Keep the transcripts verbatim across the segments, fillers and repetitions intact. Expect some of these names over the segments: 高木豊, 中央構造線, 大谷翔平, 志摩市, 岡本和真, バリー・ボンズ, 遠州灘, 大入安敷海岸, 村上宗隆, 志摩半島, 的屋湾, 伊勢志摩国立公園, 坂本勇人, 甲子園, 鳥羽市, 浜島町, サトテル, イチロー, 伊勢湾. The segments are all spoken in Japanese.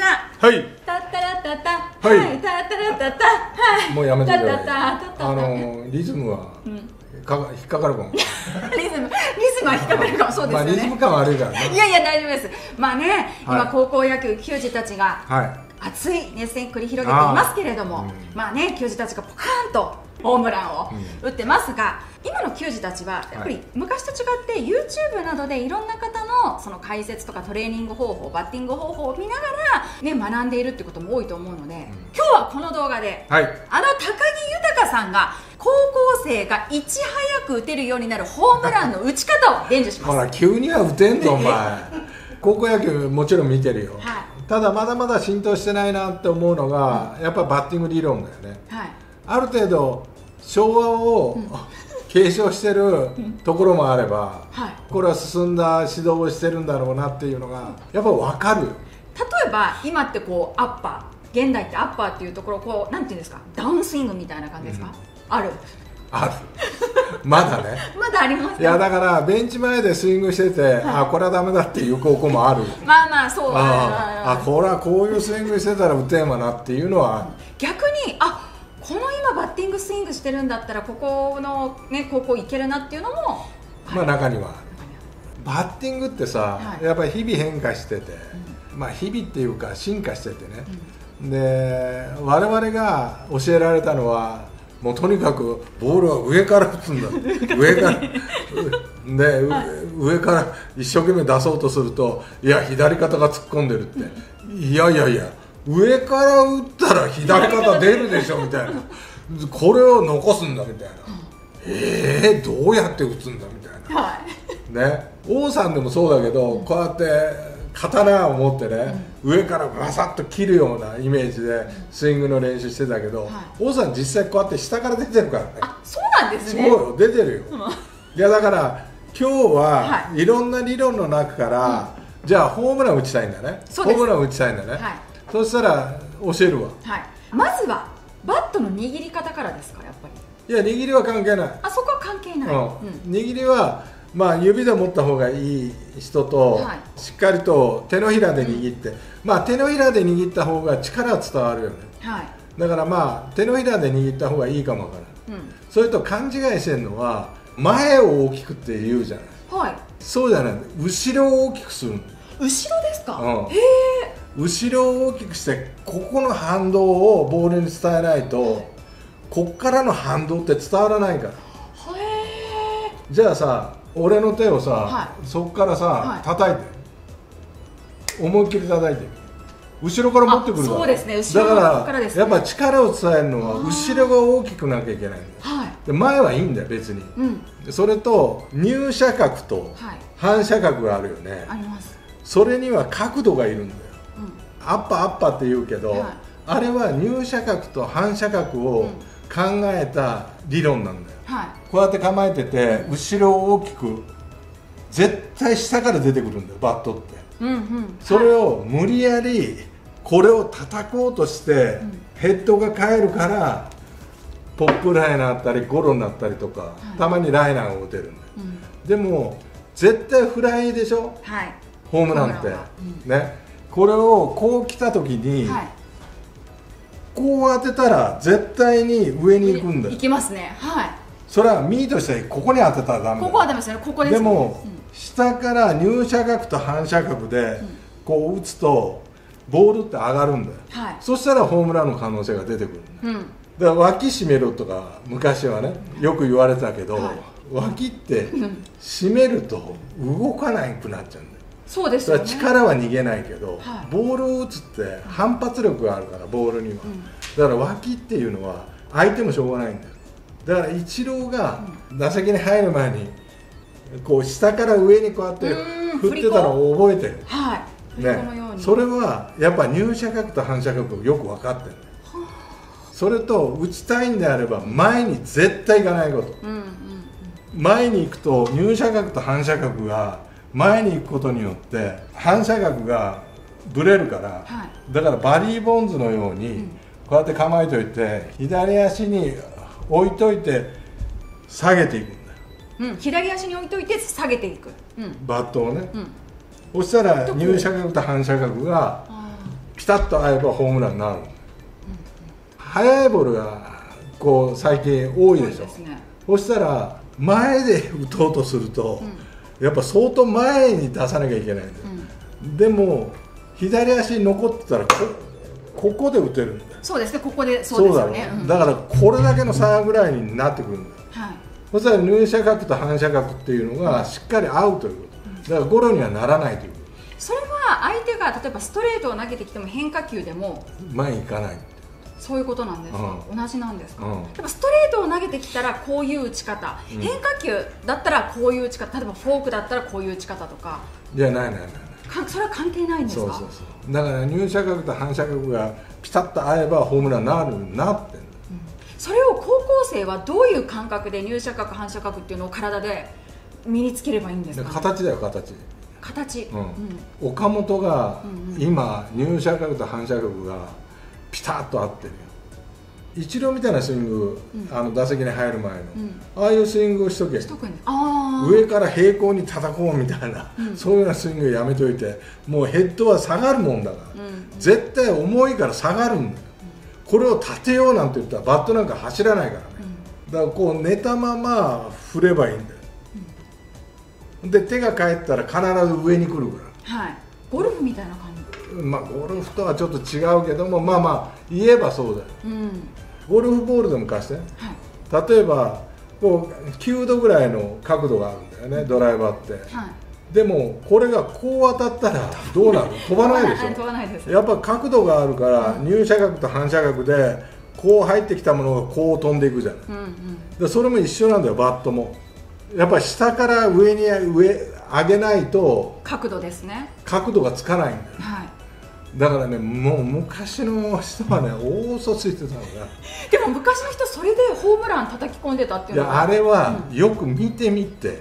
ちゃん。はい。タッタラッタッタ。はい。タッタラッタッタ。はい。もうやめてください。あのリズムはか引っかかるかも。リズムリズムは引っかかるかも。そうですね。まあリズム感悪いからね。いやいや大丈夫です。まあね今高校野球球児たちが熱い熱戦繰り広げていますけれども、まあね球児たちがポカーンとホームランを打ってますが、今の球児たちはやっぱり昔と違って YouTube などでいろんな方のその解説とかトレーニング方法、バッティング方法を見ながらね学んでいるってことも多いと思うので、今日はこの動画であの高木豊さんが高校生がいち早く打てるようになるホームランの打ち方を伝授します。ほら急には打てんぞお前。高校野球もちろん見てるよ。ただまだまだ浸透してないなって思うのがやっぱバッティング理論だよね。ある程度昭和を継承してるところもあれば、これは進んだ指導をしてるんだろうなっていうのがやっぱ分かる。例えば今ってこうアッパー、現代ってアッパーっていうところこうなんていうんですか、ダウンスイングみたいな感じですか、うん、あるあるまだねまだありますね。いやだからベンチ前でスイングしてて、はい、あこれはダメだっていう高校もあるまあまあそうああこれはこういうスイングしてたら打てんわなっていうのはある。逆にあこの今バッティングスイングしてるんだったらここの、ね、高校行けるなっていうのもまあ中にはバッティングってさ、はい、やっぱり日々変化してて、うん、まあ日々っていうか進化しててね、うん、で我々が教えられたのはもうとにかくボールは上から打つんだ上からで、はい、上から一生懸命出そうとするといや左肩が突っ込んでるっていやいやいや上から打ったら左肩出るでしょみたいなこれを残すんだみたいな、うん、えー、どうやって打つんだみたいな、はい、ね、王さんでもそうだけど、うん、こうやって刀を持ってね、うん、上からバサッと切るようなイメージでスイングの練習してたけど、はい、王さん実際こうやって下から出てるからね。あ、そうなんですね。そうよ、出てるよ、うん、いやだから今日はいろんな理論の中から、はい、じゃあホームラン打ちたいんだね、ホームラン打ちたいんだね、はい、そしたら教えるわ、はい、まずはバットの握り方からですか。やっぱりいや握りは関係ない。あそこは関係ない。握りはまあ指で持った方がいい人と、はい、しっかりと手のひらで握って、うん、まあ手のひらで握った方が力は伝わるよね、はい、だからまあ手のひらで握った方がいいかもわからない、うん、それと勘違いしてるのは前を大きくって言うじゃない、はい、そうじゃない、後ろを大きくする。後ろですか、うん、へえ、後ろを大きくしてここの反動をボールに伝えないとこっからの反動って伝わらないから。へえ。じゃあさ俺の手をさ、はい、そこからさ、はい、叩いて思いっきり叩いて後ろから持ってくるから。そうですね、後ろからですね。だからやっぱ力を伝えるのは後ろが大きくなきゃいけないんだよ、はい、で前はいいんだよ別に、うん、それと入射角と反射角があるよね、はい、あります。それには角度がいるんだよ。アッパーアッパーって言うけど、はい、あれは入射角と反射角を考えた理論なんだよ、はい、こうやって構えてて後ろを大きく絶対下から出てくるんだよバットって、うんうん、それを無理やりこれを叩こうとしてヘッドが返るからポップライナーだったりゴロになったりとか、はい、たまにライナーを打てるんだよ、うん、でも絶対フライでしょ、はい、ホームランって、うん、ね、これをこう来た時に、はい、こう当てたら絶対に上に行くんだよ。行きますね、はい、それはミートしてここに当てたらダメだ。ここはダメですよね、ここです。でも、うん、下から入射角と反射角でこう打つとボールって上がるんだよ、はい、そしたらホームランの可能性が出てくる、うん、だから脇締めろとか昔はねよく言われたけど、はい、脇って締めると動かなくなっちゃうんだよ。そうですよね、力は逃げないけど、はい、ボールを打つって反発力があるからボールには、うん、だから脇っていうのは相手もしょうがないんだよ。だからイチローが打席に入る前にこう下から上にこうやって振ってたのを覚えてる、はい、ね、それはやっぱ入射角と反射角をよく分かってる、それと打ちたいんであれば前に絶対行かないこと、うんうんうん、前に行くと入射角と反射角が前に行くことによって反射角がぶれるから、はい、だからバリー・ボンズのようにこうやって構えておいて左足に置いといて下げていくんだよ、うん、左足に置いといて下げていく、うん、バットをね、うん、そしたら入射角と反射角がピタッと合えばホームランになる。速いボールがこう最近多いでしょ。そうしたら前で打とうとすると、やっぱ相当前に出さなきゃいけないんだよ。でも左足に残ってたらこここで打てるんだよ。そうですね、ここでそうですよね。だからこれだけの差ぐらいになってくるんだよ。そしたら入射角と反射角っていうのがしっかり合うということ。だからゴロにはならないということ。それは相手が例えばストレートを投げてきても変化球でも前に行かない。そういうことなんですか。うん、同じなんですか。うん、やっぱストレートを投げてきたらこういう打ち方、うん、変化球だったらこういう打ち方、例えばフォークだったらこういう打ち方とか。いや、ないないないない。それは関係ないんですか。そうそうそう。だから入射角と反射角がピタッと合えばホームランになるなって。うん、それを高校生はどういう感覚で入射角反射角っていうのを体で身につければいいんですか、ね。形だよ、形。形。うん。岡本が今入射角と反射角がピタッと合ってるよ。イチローみたいなスイング、うん、あの打席に入る前の、うん、ああいうスイングをしとけ。しとくね。あー。上から平行に叩こうみたいな、うん、そういうようなスイングをやめといて、もうヘッドは下がるもんだから、うん、絶対重いから下がるんだよ、うん、これを立てようなんて言ったらバットなんか走らないからね、うん、だからこう寝たまま振ればいいんだよ、うん、で手が返ったら必ず上に来るから、はい、ゴルフみたいな感じ。まあゴルフとはちょっと違うけども、まあまあ言えばそうだよ、うん、ゴルフボールでも貸して、はい、例えばこうきゅうどぐらいの角度があるんだよね、ドライバーって、はい、でもこれがこう当たったらどうなる飛ばないでしょ飛ばないです。やっぱ角度があるから入射角と反射角でこう入ってきたものがこう飛んでいくじゃない、うんうん、でそれも一緒なんだよ。バットもやっぱり下から上に上上げないと角度ですね、角度がつかないんだよ、はい。だからね、もう昔の人はね、大嘘ついてたのが。でも昔の人、それでホームラン叩き込んでたっていうのは。いや、あれはよく見てみて、うん、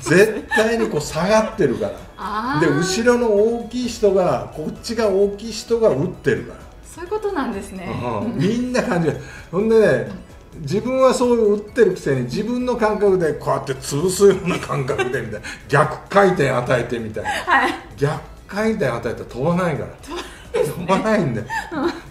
絶対にこう下がってるからで、後ろの大きい人が、こっちが大きい人が打ってるから。そういうことなんですね、うん、みんな感じる。ほんでね、自分はそう打ってるくせに自分の感覚でこうやって潰すような感覚でみたいな逆回転与えてみたいな、はい、逆回転与えたら飛ばないから飛ばないんだよ、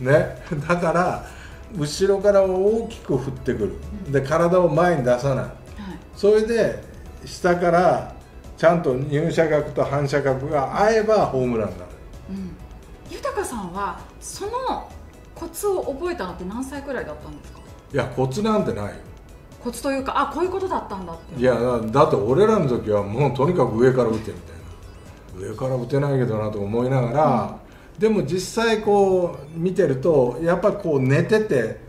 ね、だから後ろから大きく振ってくる、うん、で体を前に出さない、はい、それで下からちゃんと入射角と反射角が合えばホームランになる、うん、豊さんはそのコツを覚えたのって何歳くらいだったんですか。いや、コツなんてないよ。コツというか、あ、こういうことだったんだっていう。いや、だって俺らの時はもうとにかく上から打てみたいな、上から打てないけどなと思いながら、うん、でも実際こう見てるとやっぱこう寝てて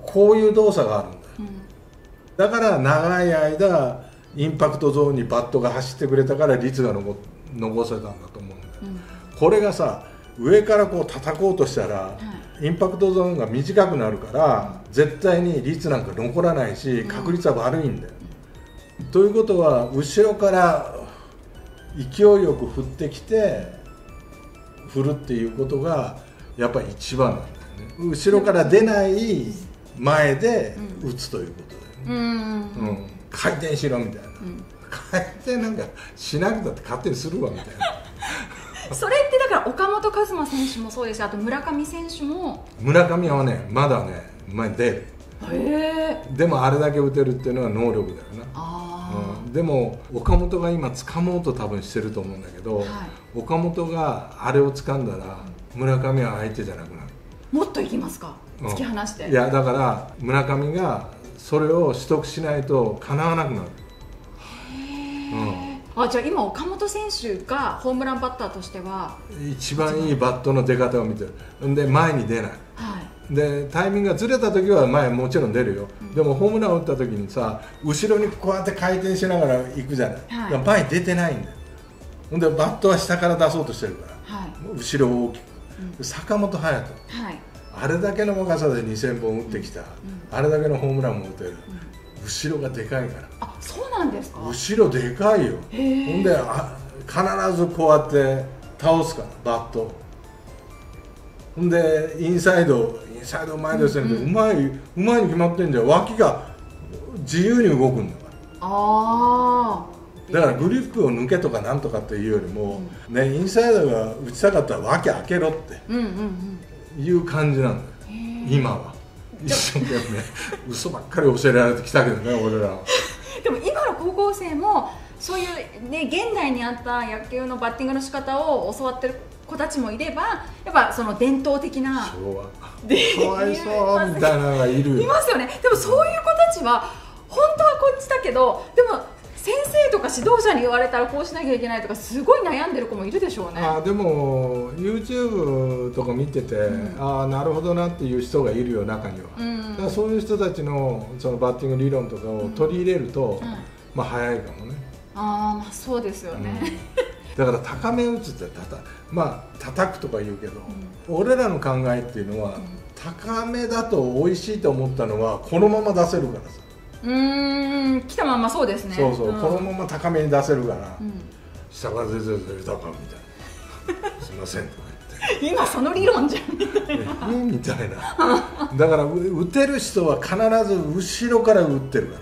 こういう動作があるんだよ、うん、だから長い間インパクトゾーンにバットが走ってくれたから率が残せたんだと思うんだよ、うん、これがさ、上からこう叩こうとしたら、はい、インパクトゾーンが短くなるから絶対に率なんか残らないし確率は悪いんだよ、うん、ということは後ろから勢いよく振ってきて振るっていうことがやっぱり一番なんだよね。後ろから出ない前で打つということだよね。回転しろみたいな、うん、回転なんかしなくたって勝手にするわみたいなそれってだから岡本和真選手もそうですし、あと村上選手も。村上はね、まだね、前に出る。へー。でもあれだけ打てるっていうのは能力だよな。あー。うん、でも岡本が今掴もうと多分してると思うんだけど、はい、岡本があれを掴んだら村上は相手じゃなくなる。もっといきますか、うん、突き放して。いや、だから村上がそれを取得しないとかなわなくなる。へー。うん、あ、じゃあ今、岡本選手がホームランバッターとしては一番いいバットの出方を見てる。で、前に出ない、はい、でタイミングがずれた時は前もちろん出るよ、うん、でもホームランを打った時にさ、後ろにこうやって回転しながら行くじゃない、はい、だから前に出てないんだよ。ほんでバットは下から出そうとしてるから、はい、後ろを大きく、うん、坂本勇人、はい、あれだけの若さでにせんぼん打ってきた、うん、あれだけのホームランも打てる、うん、後ろがでかいから。あ、そうなんですか。後ろでかいよ。ほんであ、必ずこうやって倒すからバット。ほんでインサイドインサイド前ですね、うん、うまいうまいに決まってんじゃん。脇が自由に動くんだから。ああ。だからグリップを抜けとかなんとかっていうよりも、うん、ね、インサイドが打ちたかったら脇開けろっていう感じなんだよ、今は。一生懸命嘘ばっかり教えられてきたけどね、俺らは。でも今の高校生もそういう、ね、現代にあった野球のバッティングの仕方を教わってる子たちもいれば、やっぱその伝統的な昭和かわいそうみたいなのがいるいますよね。でもそういう子たちは本当はこっちだけど、でも先生とか指導者に言われたらこうしなきゃいけないとか、すごい悩んでる子もいるでしょうね。あ、でも ユーチューブ とか見てて、うん、ああなるほどなっていう人がいるよ、中には。うん、だからそういう人たち の, そのバッティング理論とかを取り入れると、うんうん、まあ早いかもね。あ、まあそうですよね、うん、だから高め打つってたた、まあ、叩くとか言うけど、うん、俺らの考えっていうのは、うん、高めだと美味しいと思ったのはこのまま出せるからさ。うーん、来たまま。そうですね、そうそう、うん、このまま高めに出せるから、うん、下が全然出たかみたいなすいませんとか言って今その理論じゃんみたいなみたいなだから打てる人は必ず後ろから打ってるから、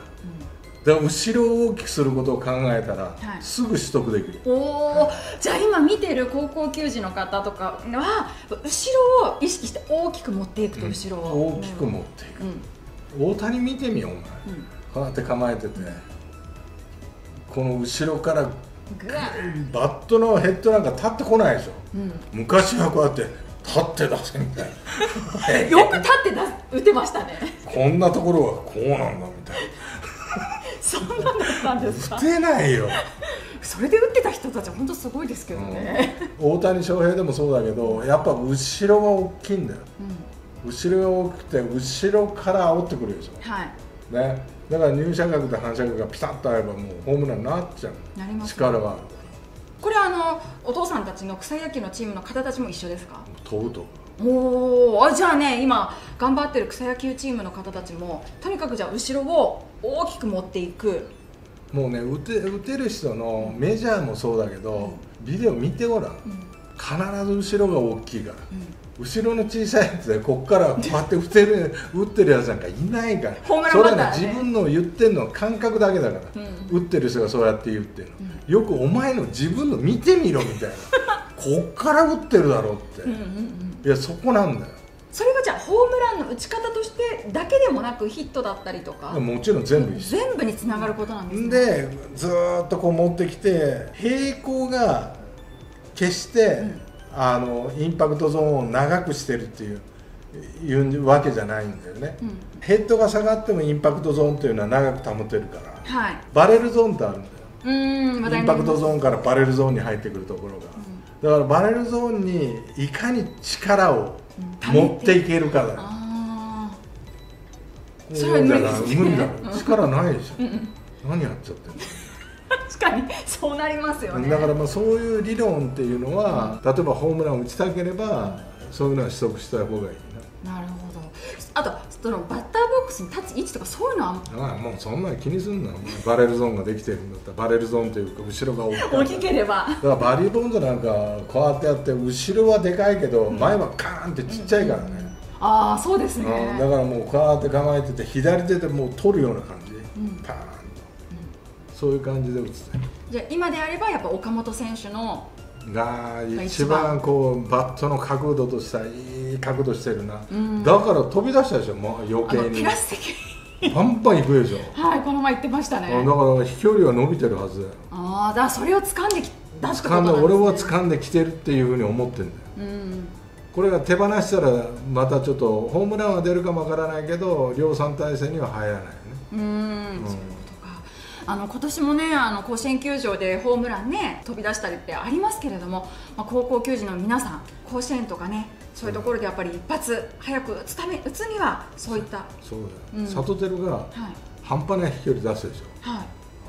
うん、だから後ろを大きくすることを考えたら、はい、すぐ取得できる。おお、はい、じゃあ今見てる高校球児の方とかは後ろを意識して大きく持っていくと、後ろを、うん、大きく持っていく、うん、大谷見てみよう、お前、うん、こうやって構えてて、この後ろからバットのヘッドなんか立ってこないでしょ、うん、昔はこうやって立って出せみたいなよく立って出打てましたねこんなところはこうなんだみたいなそんなだったんですか。打てないよそれで打ってた人たちは本当すごいですけどね、うん、大谷翔平でもそうだけど、やっぱ後ろが大きいんだよ、うん、後ろが多くて後ろから煽ってくるでしょ、はい、ね、だから入射角と反射角がピタッと合えばもうホームランになっちゃう、なりますね、力がある。これはあのお父さんたちの草野球のチームの方たちも一緒ですか。問うと。おお、じゃあね、今頑張ってる草野球チームの方たちもとにかくじゃあ後ろを大きく持っていく。もうね、打て、打てる人のメジャーもそうだけど、うん、ビデオ見てごらん、うん、必ず後ろが大きいから。うん、後ろの小さいやつでこっからこうやって打てる打ってるやつなんかいないから、それは自分の言ってるのは感覚だけだから、うん、打ってる人がそうやって言ってるの、うん、よくお前の自分の見てみろみたいなこっから打ってるだろうっていや、そこなんだよ。それはじゃあホームランの打ち方としてだけでもなく、ヒットだったりとか、もちろん全部全部につながることなんですね。でずーっとこう持ってきて、平行が決して、うん、あのインパクトゾーンを長くしてるっていういうわけじゃないんだよね、うん、ヘッドが下がってもインパクトゾーンというのは長く保てるから、はい、バレルゾーンってあるんだよ。うん、インパクトゾーンからバレルゾーンに入ってくるところが、うん、だからバレルゾーンにいかに力を持っていけるかだよ、うん、それは無理ですね。無理だろ、力ないでしょ、うん、何やっちゃってるの確かにそうなりますよね。だからまあそういう理論っていうのは、うん、例えばホームランを打ちたければ、うん、そういうのは取得した方がいいな。なるほど。あとそのバッターボックスに立つ位置とかそういうのは、ああもうそんなに気にすんなバレルゾーンができてるんだったらバレルゾーンというか後ろが大きければ。だからバリー・ボンドなんかこうやってやって後ろはでかいけど、うん、前はカーンってちっちゃいからね、うんうん、ああそうですね、うん、だからもうこうやって構えてて左手でもう取るような感じ、うん、パーン、そういう感じで打つ。じゃあ今であればやっぱ岡本選手のが一番こうバットの角度としたいい角度してるな、うん、だから飛び出したでしょ、まあ、余計にパンパンいくでしょはいこの前言ってましたね。だから飛距離は伸びてるはずだよ。ああ、だからそれを掴んできたってことなんですね。俺は掴んできてるっていうふうに思ってるんだよ、うん、これが手放したらまたちょっとホームランは出るかもわからないけど量産体制には入らないよね。うん、うん、あの今年もね、あの甲子園球場でホームランね飛び出したりってありますけれども、まあ、高校球児の皆さん、甲子園とかね、そういうところでやっぱり一発早く打つため、打つにはそういったそうだよ、うん、サトテルが半端ない飛距離出すでしょ、はい、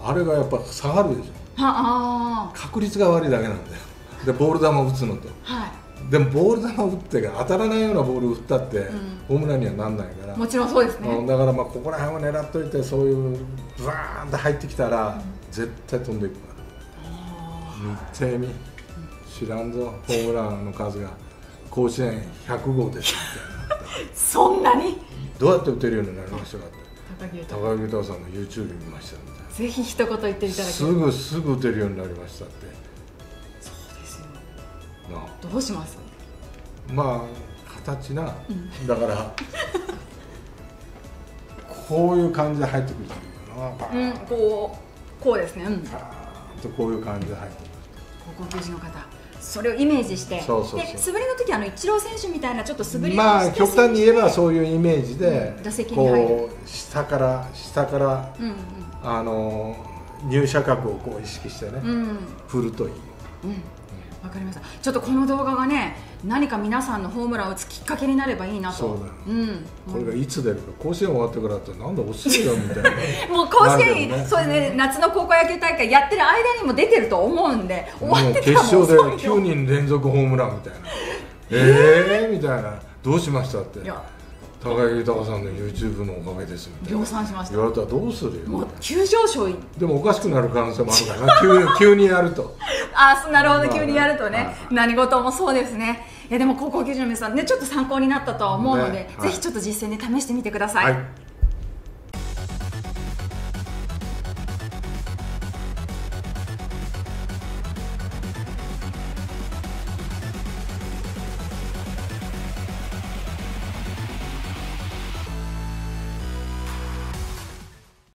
あれがやっぱ下がるでしょ、はい、確率が悪いだけなんだよ。でボール球を打つのと、はい、でもボール球を打って当たらないようなボールを打ったって、うん、ホームランにはなんないから。もちろんそうですね。だからまあここら辺を狙っといて、そういうブワーンって入ってきたら、うん、絶対飛んでいくから。見てみ、知らんぞホームランの数が甲子園ひゃくごうですってそんなにどうやって打てるようになりましたかって高木豊さんの ユーチューブ 見ましたみたいな。ぜひ一言言っていただければ。すぐすぐ打てるようになりましたって。そうですよ。どうします？まあ形な、うん、だからこういう感じで入ってくるっていうのは、うん、こうこうですね。うん、とこういう感じで入ってくる。高校球児の方。それをイメージして、で素振りの時はあのイチロー選手みたいなちょっと素振りをして、まあ極端に言えばそういうイメージで、打席に入るこう下から下から、うんうん、あの入射角をこう意識してね、うん、振るといい。わかりました。ちょっとこの動画がね、何か皆さんのホームランを打つきっかけになればいいなと。そうだよ。うん。これがいつ出るか、甲子園終わってからってなんだ遅いよみたいな。もう甲子園、ね、そうね、夏の高校野球大会やってる間にも出てると思うんで、終わってたらもう決勝できゅうにんれんぞくホームランみたいな。ええー、みたいな。どうしましたって。いや高木豊さんの ユーチューブ のおかげですみたいな量産しました。言われたらどうするよ。もう急上昇。でもおかしくなる可能性もあるからな。急にやると。ああ、なるほど、急にやるとね。何事もそうですね。いやでも高校球児の皆さんね、ちょっと参考になったとは思うので、ぜひちょっと実践で試してみてください。